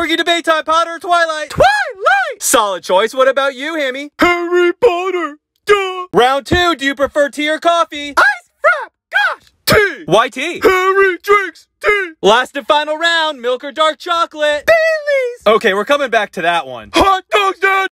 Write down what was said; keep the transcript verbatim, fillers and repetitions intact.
Quirky debate time, Potter or Twilight? Twilight! Solid choice. What about you, Hammy? Harry Potter. Duh. Round two. Do you prefer tea or coffee? Ice frap. Gosh. Tea. Why tea? Harry drinks tea. Last and final round. Milk or dark chocolate? Baileys. Okay, we're coming back to that one. Hot dogs, Dad.